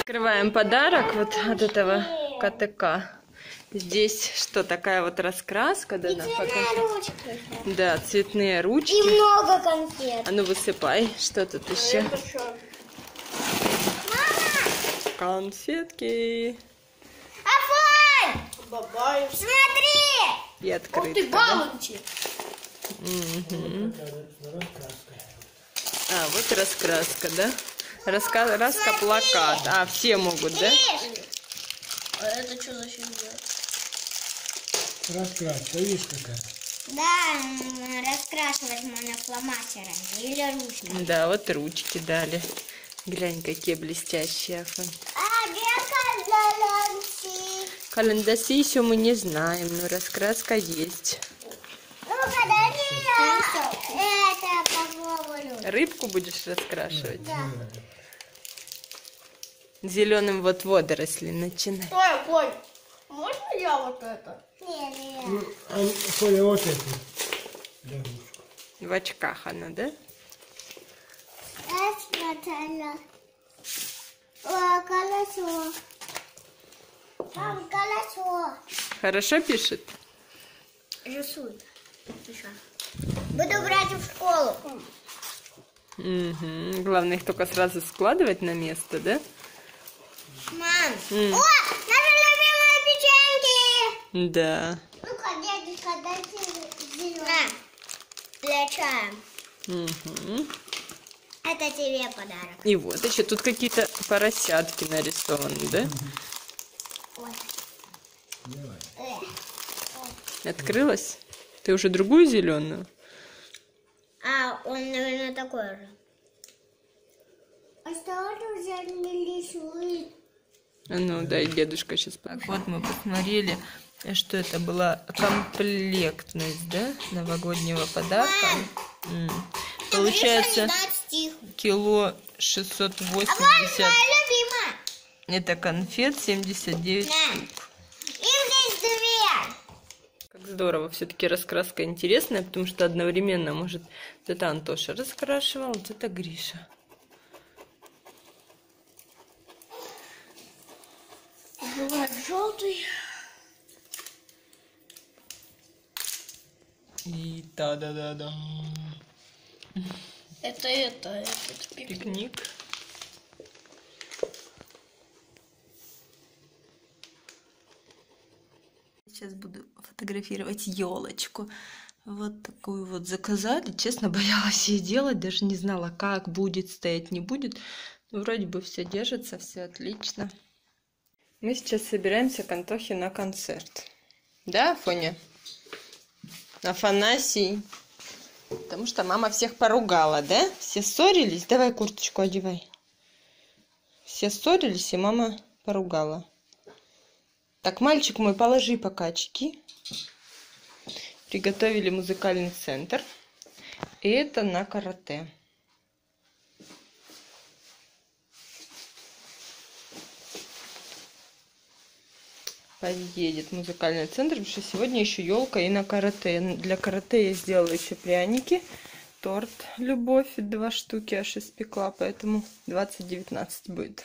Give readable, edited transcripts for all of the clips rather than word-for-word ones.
Открываем подарок вот от этого КТК. Здесь что, такая вот раскраска дана? Цветные ручки. Да, цветные ручки. И много конфет. А ну высыпай, что тут еще? Мама! Конфетки. Афай! Бабай! Смотри! И открытка. Ух ты, балочки! Угу. А, вот раскраска, да? Раска плакат. А, все могут, да? А это что за фигня? Раскраска, видишь какая? Да, раскрашивать можно фломастерами или ручками. Да, вот ручки дали. Глянь, какие блестящие. А где карандаши? Карандаши еще мы не знаем, но раскраска есть. Ну, когда я... Это рыбку будешь раскрашивать? Да. Зеленым вот водоросли начинай. Ой, Коль, можно я вот это? Нет. Коля, вот это. В очках она, да? Хорошо пишет? Рисует. Буду брать в школу. Угу. Главное их только сразу складывать на место, да? Мам, о, наши любимые печеньки! Да. Ну-ка, дядюшка, дайте зеленый. Для чая. Угу. Это тебе подарок. И вот еще тут какие-то поросятки нарисованы, да? Угу. Открылась? Ты уже другую зеленую? А, он, наверное, такой же. А что он уже не рисует? Ну да, и дедушка сейчас покажет. Вот мы посмотрели, что это была комплектность, да, новогоднего подарка. Получается, кило 680. Это конфет 79 штук. Как здорово, все-таки раскраска интересная, потому что одновременно, может, вот это Антоша раскрашивал, вот это Гриша. Бывает желтый. И та-да-да-да. Это пикник. Сейчас буду фотографировать елочку. Вот такую вот заказали. Честно, боялась ей делать. Даже не знала, как будет стоять, не будет. Но вроде бы все держится, все отлично. Мы сейчас собираемся к Антохе на концерт. Да, Афоня? Афанасий. Потому что мама всех поругала, да? Все ссорились. Давай курточку одевай. Все ссорились, и мама поругала. Так, мальчик мой, положи пока очки. Приготовили музыкальный центр. И это на карате. Поедет музыкальный центр, потому что сегодня еще елка и на карате. Для карате я сделала еще пряники. Торт «Любовь» 2 штуки аж испекла, поэтому 20-19 будет.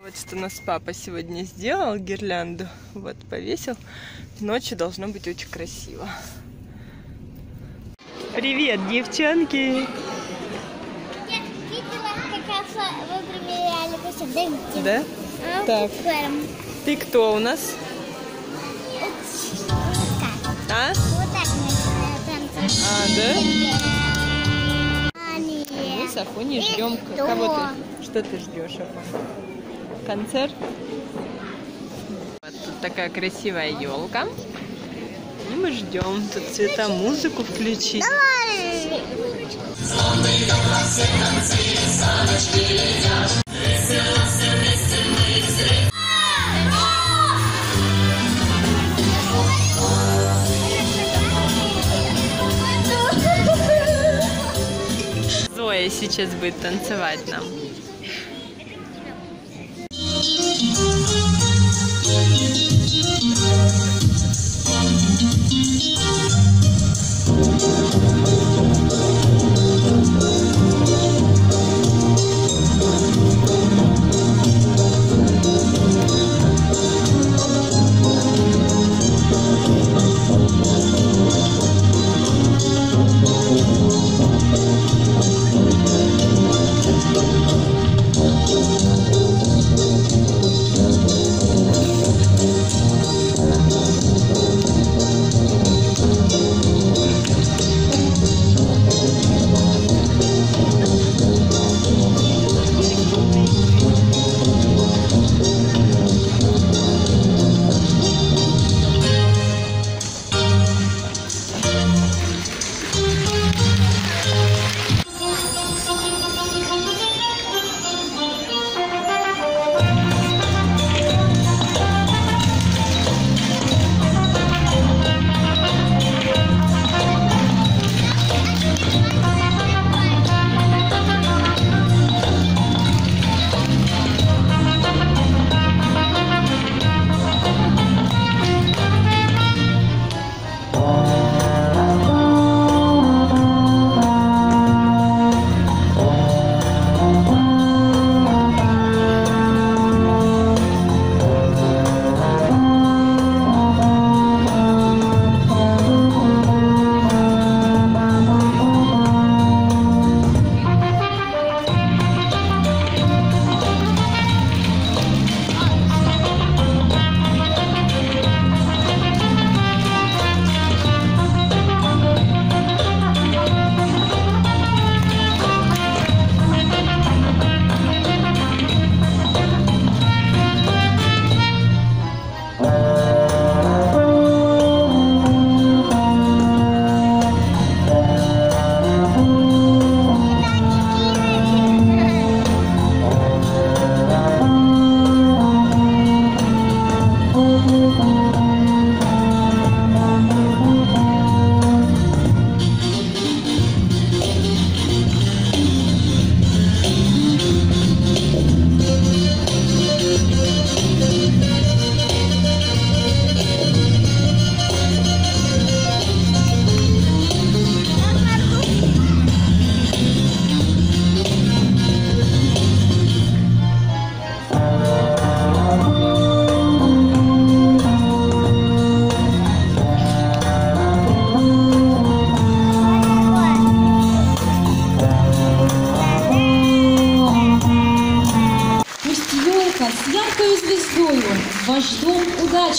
Вот что у нас папа сегодня сделал, гирлянду вот повесил. Ночью должно быть очень красиво. Привет, девчонки! Да? Так. Ты кто у нас? А? А, да? Мы с Афоней ждем кого-то. Что ты ждешь, Афоня? Концерт. Вот тут такая красивая елка. И мы ждем. Тут цвета, музыку включить. Давай! Зоя сейчас будет танцевать нам.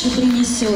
удачу принесет.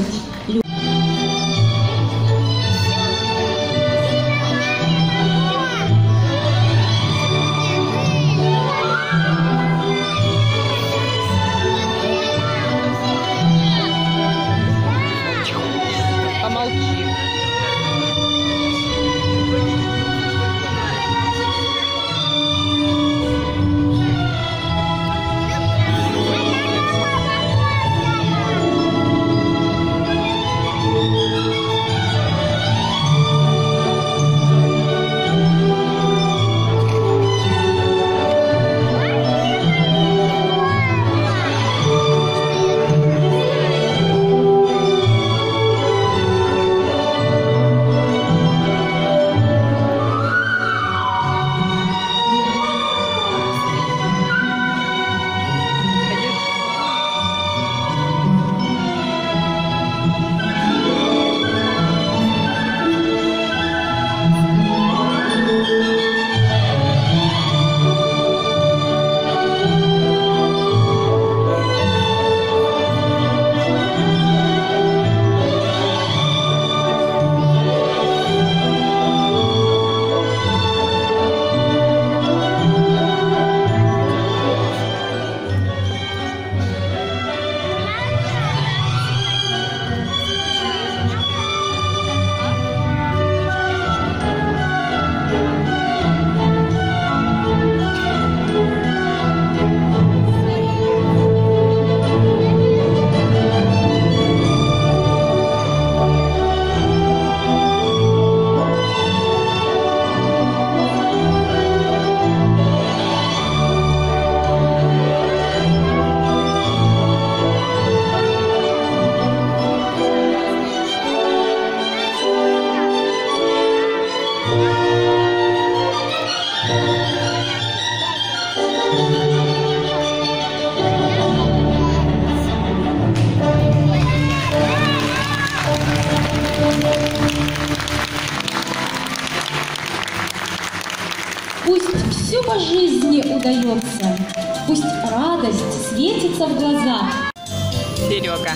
Удается. Пусть радость светится в глазах. Серега.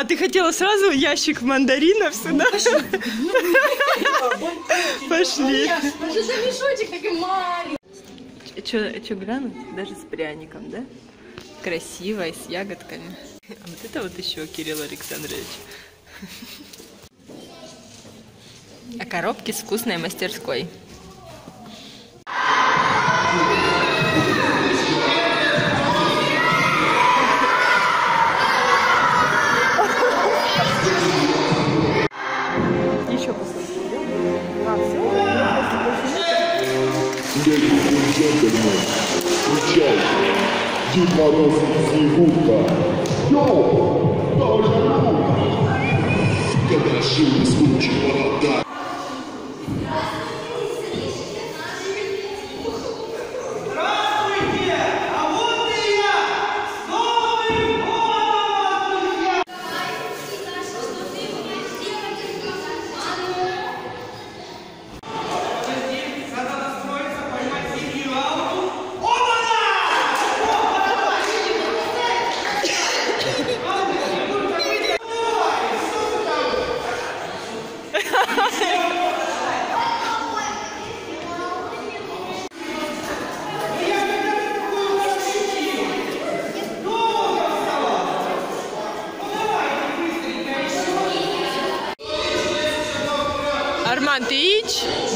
А ты хотела сразу ящик мандаринов сюда? Пошли. Даже за мешочек такой маленький. Че глянуть? Даже с пряником, да? Красиво и с ягодками. А вот это вот еще Кирилл Александрович. А коробки с вкусной мастерской.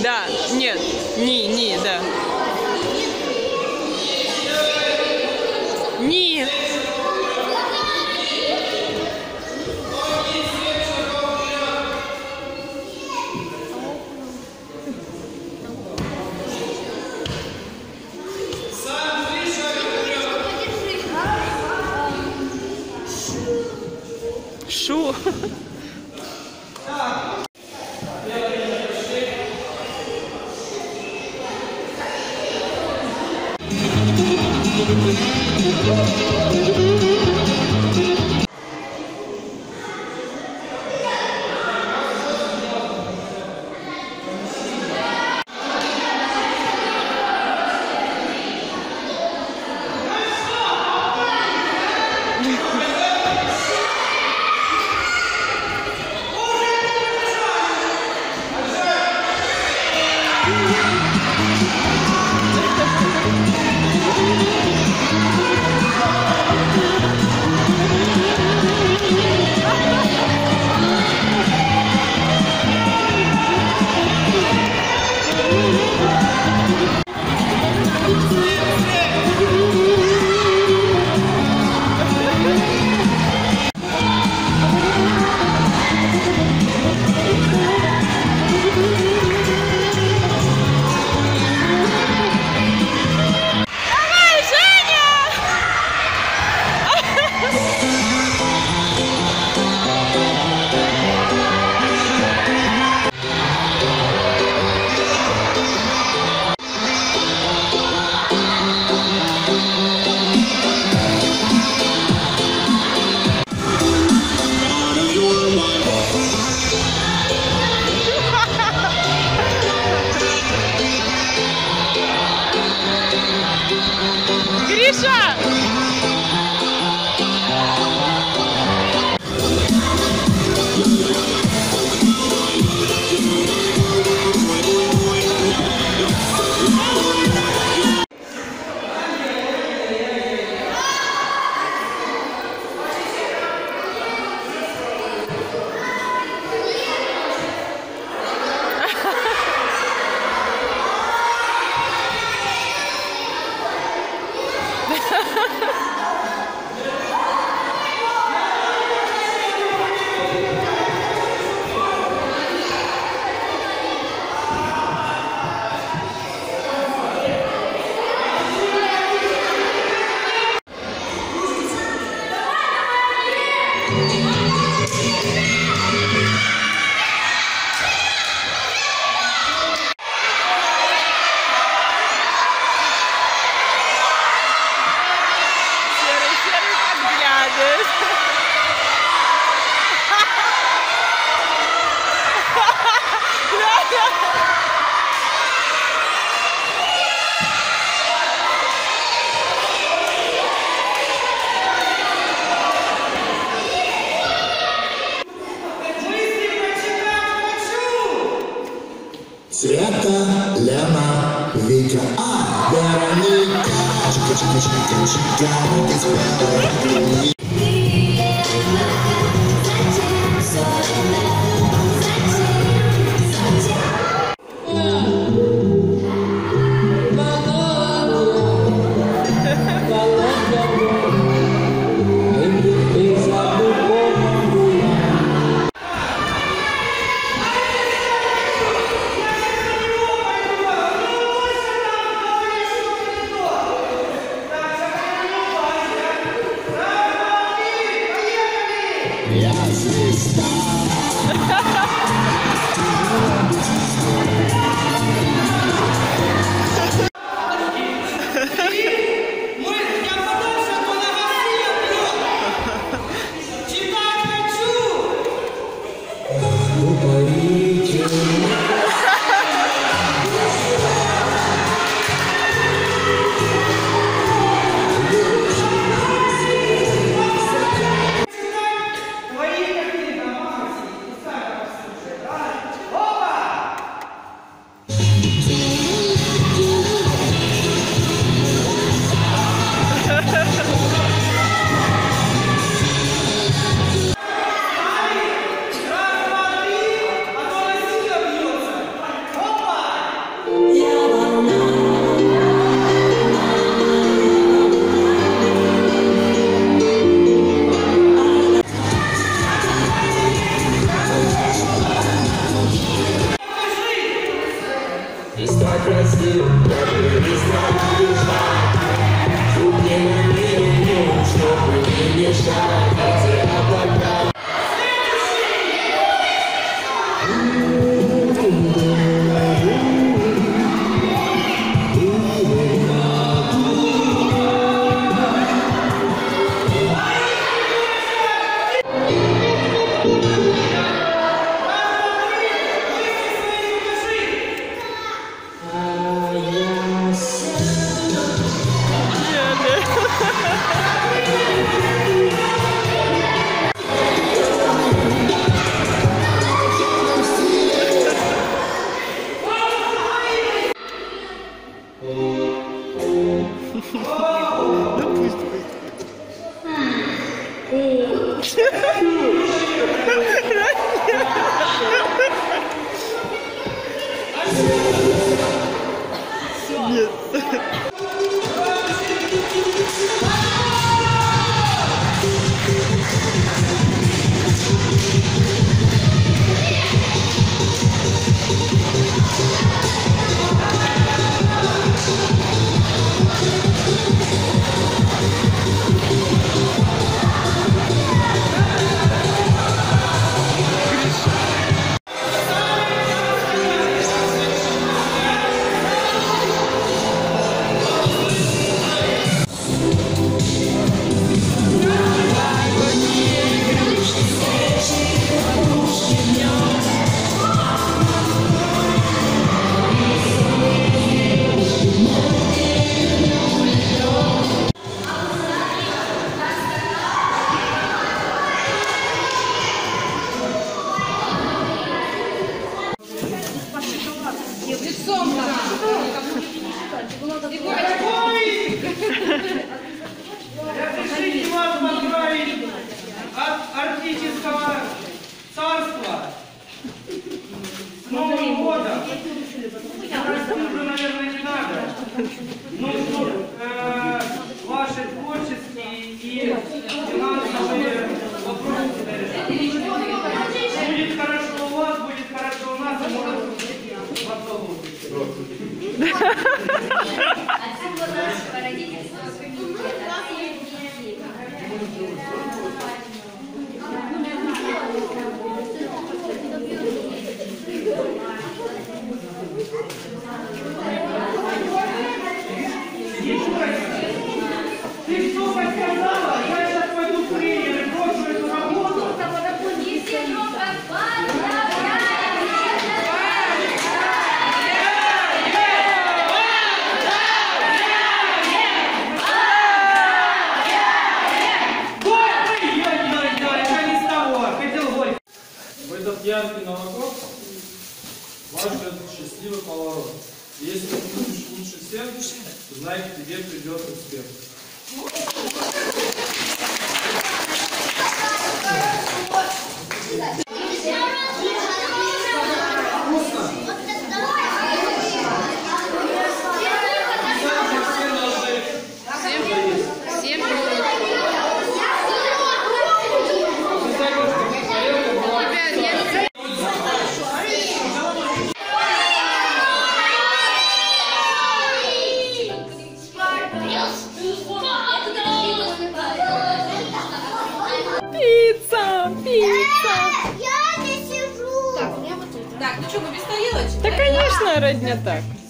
Да, нет, не, да. Не. Шу. Света, Лена, Витя, Вероника. Чика-чика-чика-чика-чика. поворот. Если ты будешь лучше всех, знай, к тебе придет успех. Родня так.